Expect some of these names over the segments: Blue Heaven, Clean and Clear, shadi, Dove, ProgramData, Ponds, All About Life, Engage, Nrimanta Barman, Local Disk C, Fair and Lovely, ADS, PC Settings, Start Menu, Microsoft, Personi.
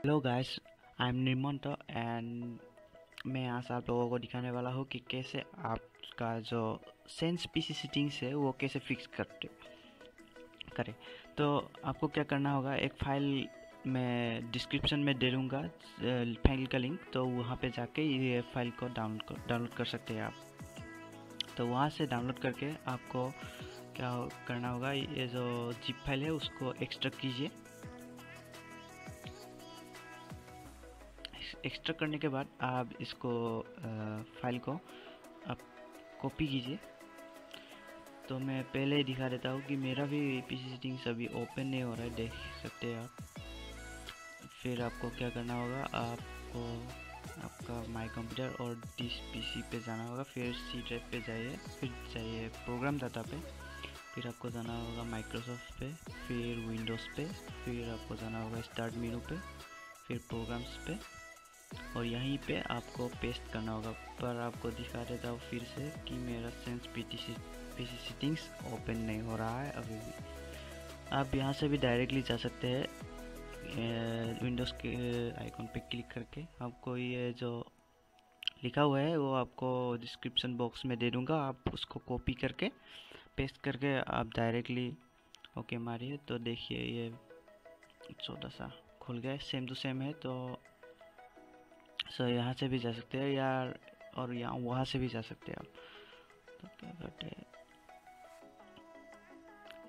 Hello guys, I am Nrimanta and मैं आज आप लोगों को दिखाने वाला हूँ कि कैसे आपका जो सेंस पीसी सेटिंग्स है वो कैसे फिक्स करें। तो आपको क्या करना होगा, एक फाइल मैं डिस्क्रिप्शन में दे दूँगा फाइल का लिंक, तो वहाँ पे जाके ये फाइल को डाउनलोड कर सकते हैं आप। तो वहाँ से डाउनलोड करके आपको क्या करना होगा, ये जो जिप फाइल है उसको एक्सट्रैक्ट कीजिए। एक्सट्रैक्ट करने के बाद आप इसको फाइल को आप कॉपी कीजिए। तो मैं पहले ही दिखा देता हूँ कि मेरा भी पीसी सेटिंग्स अभी ओपन नहीं हो रहा है, देख सकते हैं आप। फिर आपको क्या करना होगा, आपको आपका माई कंप्यूटर और दिस पीसी पे जाना होगा, फिर सी ड्राइव पे जाइए, फिर जाइए प्रोग्राम डाटा पे, फिर आपको जाना होगा माइक्रोसॉफ्ट पे, फिर विंडोज़ पे, फिर आपको जाना होगा स्टार्ट मेनू पे, फिर प्रोग्राम्स पे, और यहीं पे आपको पेस्ट करना होगा। पर आपको दिखा देता हूँ फिर से कि मेरा सेंस पीसी सेटिंग्स ओपन नहीं हो रहा है अभी भी। आप यहाँ से भी डायरेक्टली जा सकते हैं, विंडोज़ के आइकॉन पे क्लिक करके। आपको ये जो लिखा हुआ है वो आपको डिस्क्रिप्शन बॉक्स में दे दूँगा, आप उसको कॉपी करके पेस्ट करके आप डायरेक्टली ओके मारिए। तो देखिए ये छोटा सा खुल गया, सेम टू सेम है। तो यहाँ से भी जा सकते हैं यार, और यहाँ वहाँ से भी जा सकते हैं आप। तो क्या करते हैं,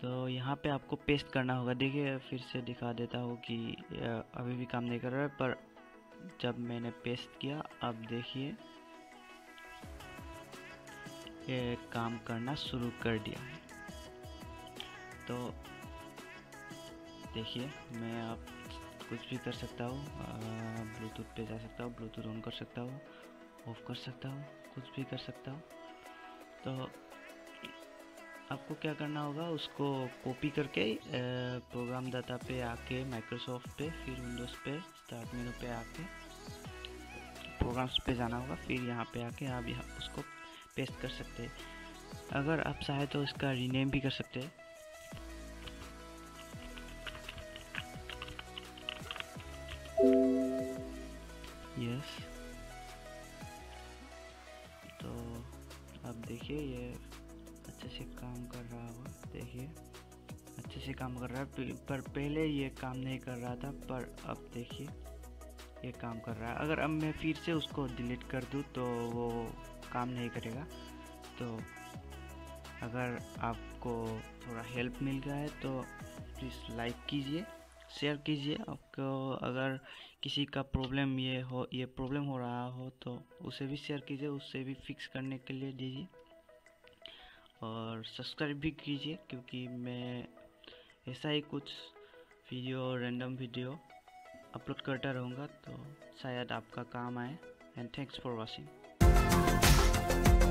तो यहाँ पे आपको पेस्ट करना होगा। देखिए फिर से दिखा देता हूँ कि अभी भी काम नहीं कर रहा है, पर जब मैंने पेस्ट किया आप देखिए ये काम करना शुरू कर दिया है। तो देखिए मैं आप कुछ भी कर सकता हूँ, ब्लूटूथ पे जा सकता हूँ, ब्लूटूथ ऑन कर सकता हूँ, ऑफ कर सकता हूँ, कुछ भी कर सकता हूँ। तो आपको क्या करना होगा, उसको कॉपी करके प्रोग्राम डाटा पे आके माइक्रोसॉफ्ट पे, फिर विंडोज़ पे स्टार्ट मेनू पे आके प्रोग्राम्स पे जाना होगा, फिर यहाँ पे आके आप यहाँ उसको पेस्ट कर सकते हैं। अगर आप चाहें तो इसका रीनेम भी कर सकते हैं। यस, तो आप देखिए ये अच्छे से काम कर रहा होगा। देखिए अच्छे से काम कर रहा है, पर पहले ये काम नहीं कर रहा था, पर अब देखिए ये काम कर रहा है। अगर अब मैं फिर से उसको डिलीट कर दूँ तो वो काम नहीं करेगा। तो अगर आपको थोड़ा हेल्प मिल गया है तो प्लीज़ लाइक कीजिए, शेयर कीजिए। आपको अगर किसी का प्रॉब्लम ये प्रॉब्लम हो रहा हो तो उसे भी शेयर कीजिए, उसे भी फिक्स करने के लिए दीजिए, और सब्सक्राइब भी कीजिए, क्योंकि मैं ऐसा ही कुछ वीडियो रैंडम अपलोड करता रहूँगा। तो शायद आपका काम आए। And thanks for watching.